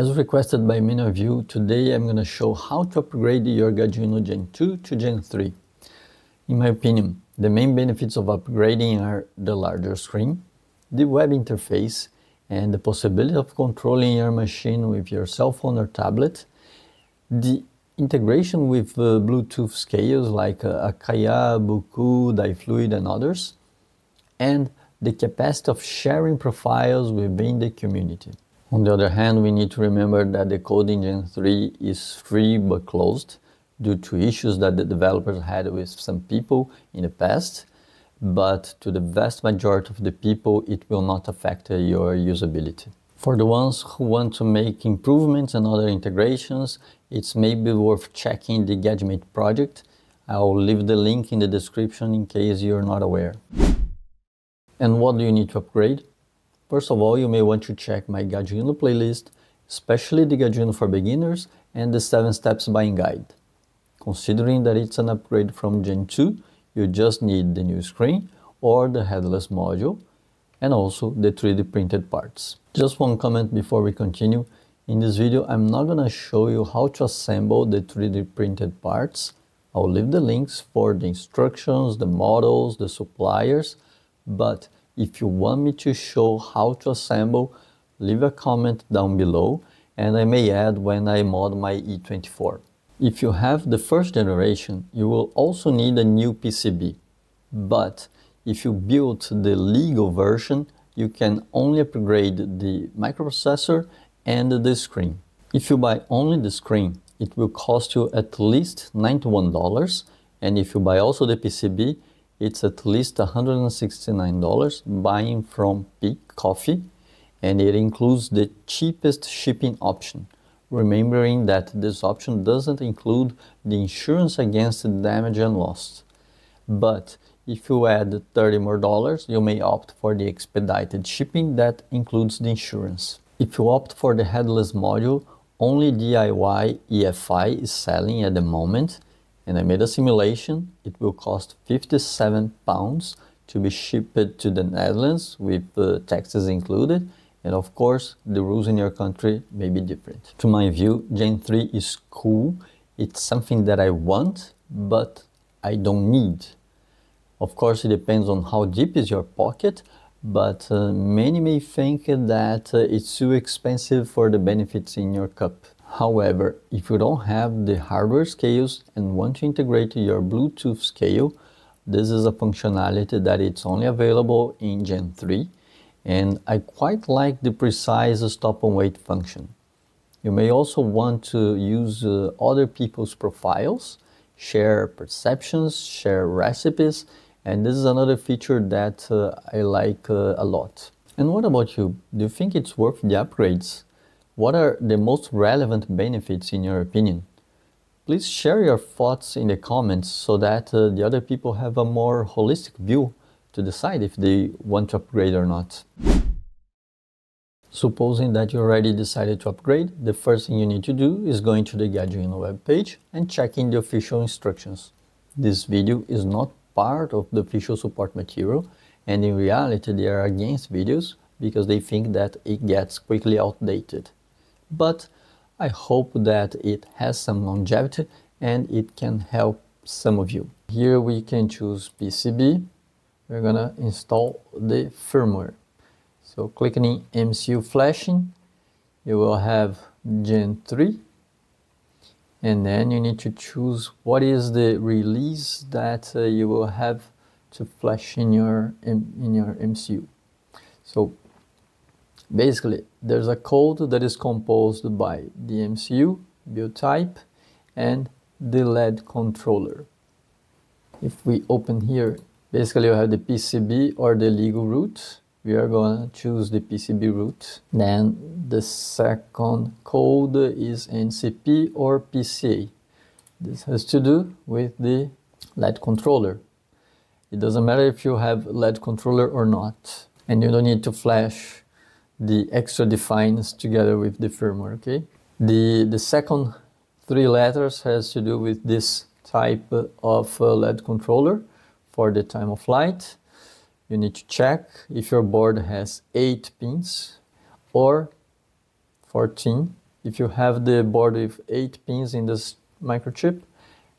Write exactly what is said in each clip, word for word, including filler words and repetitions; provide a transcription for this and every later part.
As requested by many of you, today I'm going to show how to upgrade your Gaggiuino Gen two to Gen three. In my opinion, the main benefits of upgrading are the larger screen, the web interface, and the possibility of controlling your machine with your cell phone or tablet, the integration with uh, Bluetooth scales like uh, Acaia, Boku, Difluid and others, and the capacity of sharing profiles within the community. On the other hand, we need to remember that the code in Gen three is free but closed due to issues that the developers had with some people in the past, but to the vast majority of the people it will not affect your usability. For the ones who want to make improvements and other integrations, it's maybe worth checking the Gaggimate project. I'll leave the link in the description in case you're not aware. And what do you need to upgrade? First of all, you may want to check my Gaggiuino playlist, especially the Gaggiuino for Beginners and the seven steps buying guide. Considering that it's an upgrade from Gen two, you just need the new screen or the headless module, and also the three D printed parts. Just one comment before we continue. In this video, I'm not gonna show you how to assemble the three D printed parts. I'll leave the links for the instructions, the models, the suppliers, but if you want me to show how to assemble, leave a comment down below and I may add when I mod my E twenty-four. If you have the first generation, you will also need a new P C B, but if you build the legal version, you can only upgrade the microprocessor and the screen. If you buy only the screen, it will cost you at least ninety-one dollars, and if you buy also the P C B, it's at least one hundred sixty-nine dollars buying from Peak Coffee, and it includes the cheapest shipping option, remembering that this option doesn't include the insurance against damage and loss. But if you add thirty more dollars, you may opt for the expedited shipping that includes the insurance. If you opt for the headless module, only D I Y E F I is selling at the moment, and I made a simulation. It will cost fifty-seven pounds to be shipped to the Netherlands with uh, taxes included, and of course the rules in your country may be different. To my view, Gen three is cool. It's something that I want, but I don't need. Of course, it depends on how deep is your pocket, but uh, many may think that uh, it's too expensive for the benefits in your cup. However, if you don't have the hardware scales and want to integrate your Bluetooth scale, this is a functionality that it's only available in Gen three, and I quite like the precise stop and wait function. You may also want to use uh, other people's profiles, share perceptions, share recipes, and this is another feature that uh, I like uh, a lot. And what about you? Do you think it's worth the upgrades? What are the most relevant benefits in your opinion? Please share your thoughts in the comments so that uh, the other people have a more holistic view to decide if they want to upgrade or not. Supposing that you already decided to upgrade, the first thing you need to do is going to the Gaggiuino webpage and checking the official instructions. This video is not part of the official support material, and in reality they are against videos because they think that it gets quickly outdated. But I hope that it has some longevity and it can help some of you. Here we can choose P C B. We're gonna install the firmware. So clicking M C U flashing, you will have Gen three, and then you need to choose what is the release that uh, you will have to flash in your, in, in your M C U. So basically there's a code that is composed by the M C U, build type, and the L E D controller. If we open here, basically you have the P C B or the legal route. We are going to choose the P C B route. Then the second code is N C P or P C A. This has to do with the L E D controller. It doesn't matter if you have L E D controller or not. And you don't need to flash the extra defines together with the firmware, okay? The, the second three letters has to do with this type of L E D controller for the time of flight. You need to check if your board has eight pins or fourteen if you have the board with eight pins in this microchip,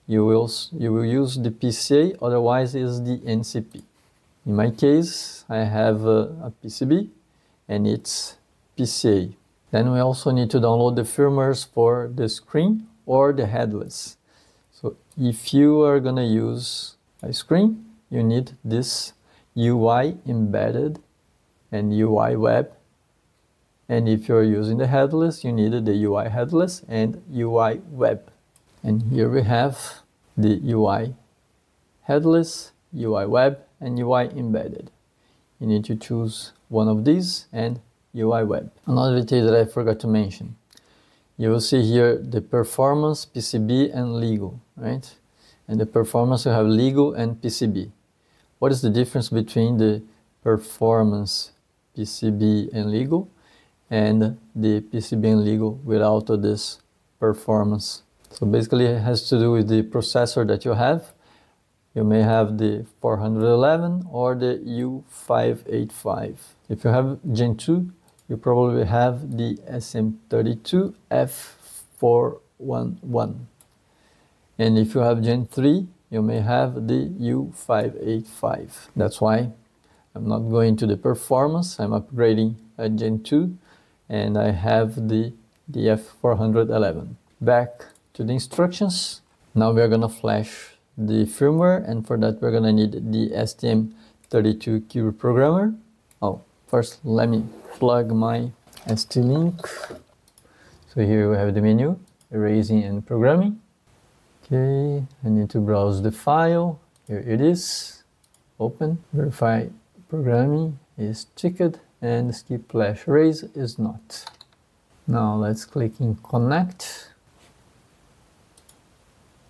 you will, you will use the P C A, otherwise is the N C P. In my case, I have a, a P C B and it's P C A. Then we also need to download the firmwares for the screen or the headless. So if you are gonna use a screen, you need this U I embedded and U I web. And if you're using the headless, you needed the U I headless and U I web. And here we have the U I headless, U I web, and U I embedded. You need to choose one of these and U I web. Another detail that I forgot to mention. You will see here the performance, P C B, and legal, right? And the performance will have legal and P C B. What is the difference between the performance P C B and legal and the P C B and legal without this performance? So basically it has to do with the processor that you have. You may have the four eleven or the U five eighty-five. If you have Gen two, you probably have the S M thirty-two F four eleven. And if you have Gen three, you may have the U five eighty-five. That's why I'm not going to the performance, I'm upgrading a Gen two and I have the, the F four eleven. Back to the instructions. Now we are going to flash the firmware, and for that we're going to need the S T M thirty-two Cube Programmer. Oh, first let me plug my S T Link. So here we have the menu, erasing and programming. Okay, I need to browse the file. Here it is. Open, verify programming is ticked and skip flash erase is not. Now let's click in connect.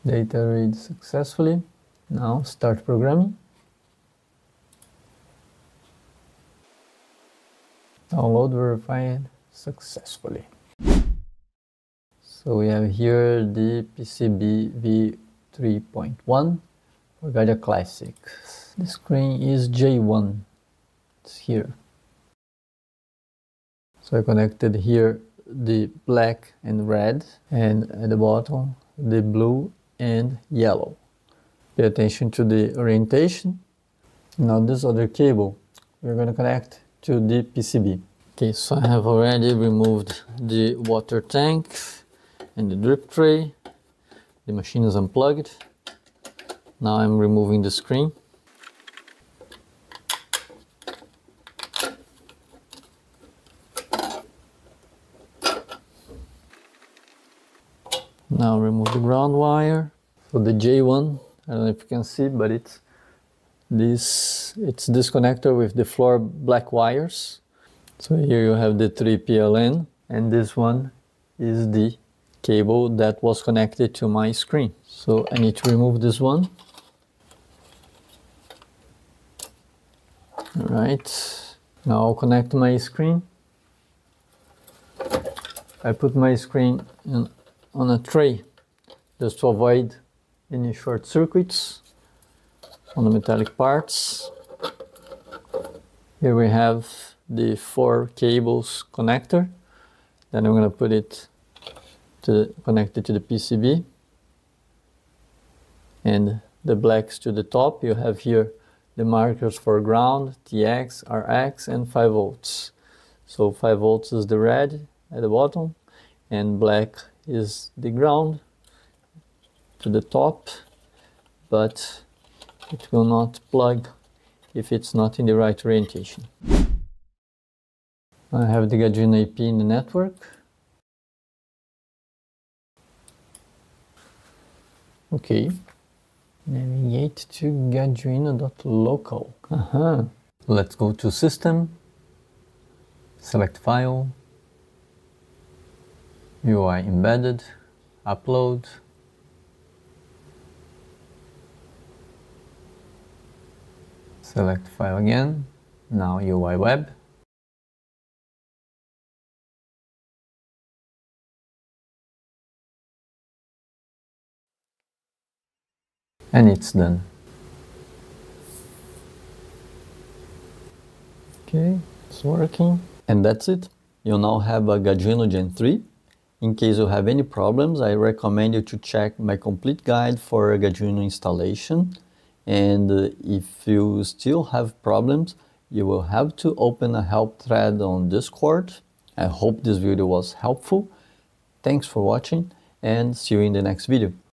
Data read successfully. Now start programming. Download verified successfully. So we have here the P C B V three point one for Gaggia Classic. The screen is J one. It's here. So I connected here the black and red, and at the bottom the blue and yellow. Pay attention to the orientation. Now this other cable we're going to connect to the P C B. Okay, so I have already removed the water tank and the drip tray. The machine is unplugged. Now I'm removing the screen. Now remove the ground wire. So the J one, I don't know if you can see, but it's this, it's this connector with the floor black wires. So here you have the three P L N, and this one is the cable that was connected to my screen. So I need to remove this one. All right, now I'll connect my screen. I put my screen in on a tray just to avoid any short circuits on the metallic parts. Here we have the four cables connector. Then I'm going to put it to connect it to the P C B, and the blacks to the top. You have here the markers for ground, T X, R X, and five volts. So five volts is the red at the bottom, and black is the ground to the top, but it will not plug if it's not in the right orientation. I have the Gaggiuino I P in the network. Okay, navigate to gaggiuino dot local. Uh-huh. Let's go to System, select File, U I embedded, upload, select file again, now U I web, and it's done. Okay, it's working. And that's it. You now have a Gaggiuino Gen three In case you have any problems, I recommend you to check my complete guide for Gaggiuino installation. And uh, if you still have problems, you will have to open a help thread on Discord. I hope this video was helpful. Thanks for watching and see you in the next video.